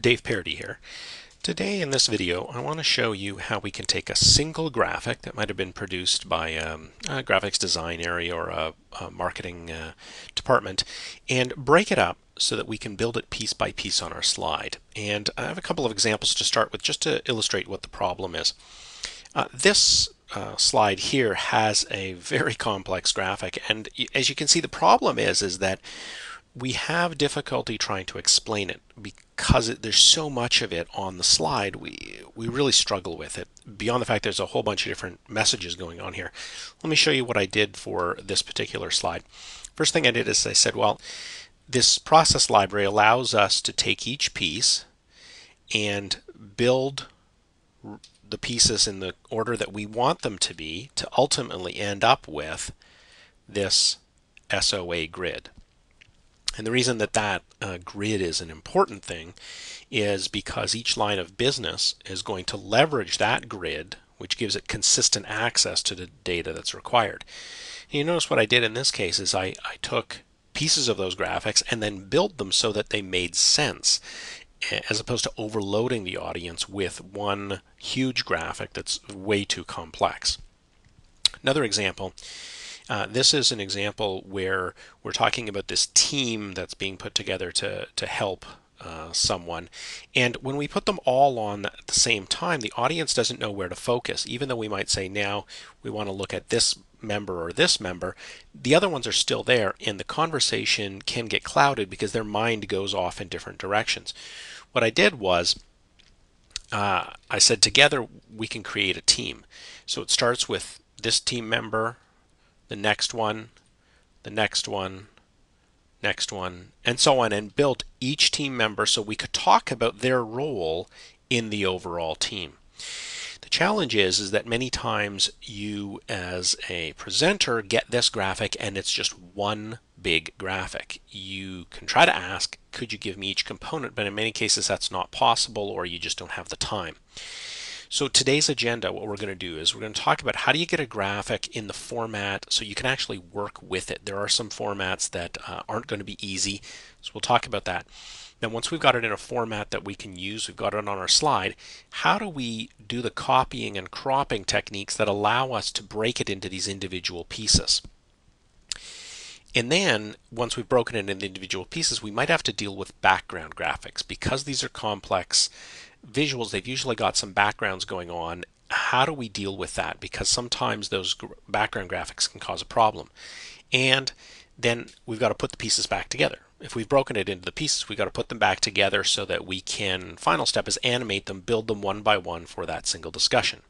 Dave Parity here. Today in this video I want to show you how we can take a single graphic that might have been produced by a graphics design area or a marketing department and break it up so that we can build it piece by piece on our slide. And I have a couple of examples to start with just to illustrate what the problem is. This slide here has a very complex graphic, and as you can see the problem is that we have difficulty trying to explain it because there's so much of it on the slide. We really struggle with it, beyond the fact there's a whole bunch of different messages going on here. Let me show you what I did for this particular slide. First thing I did is I said, well, this process library allows us to take each piece and build the pieces in the order that we want them to be to ultimately end up with this SOA grid. And the reason that that grid is an important thing is because each line of business is going to leverage that grid, which gives it consistent access to the data that's required. And you notice what I did in this case is I took pieces of those graphics and then built them so that they made sense, as opposed to overloading the audience with one huge graphic that's way too complex. Another example. This is an example where we're talking about this team that's being put together to help someone. And when we put them all on at the same time, the audience doesn't know where to focus. Even though we might say, now we want to look at this member or this member, the other ones are still there, and the conversation can get clouded because their mind goes off in different directions. What I did was, I said, together we can create a team. So it starts with this team member, the next one, the next one, and so on, and built each team member so we could talk about their role in the overall team. The challenge is that many times you as a presenter get this graphic and it's just one big graphic. You can try to ask, could you give me each component? But in many cases that's not possible, or you just don't have the time. So today's agenda, what we're going to do is we're going to talk about how do you get a graphic in the format so you can actually work with it. There are some formats that aren't going to be easy, so we'll talk about that. Then once we've got it in a format that we can use, we've got it on our slide, how do we do the copying and cropping techniques that allow us to break it into these individual pieces? And then once we've broken it into individual pieces, we might have to deal with background graphics. Because these are complex visuals, they've usually got some backgrounds going on. How do we deal with that? Because sometimes those background graphics can cause a problem. And then we've got to put the pieces back together. If we've broken it into the pieces, we've got to put them back together so that we can, final step is animate them, build them one by one for that single discussion.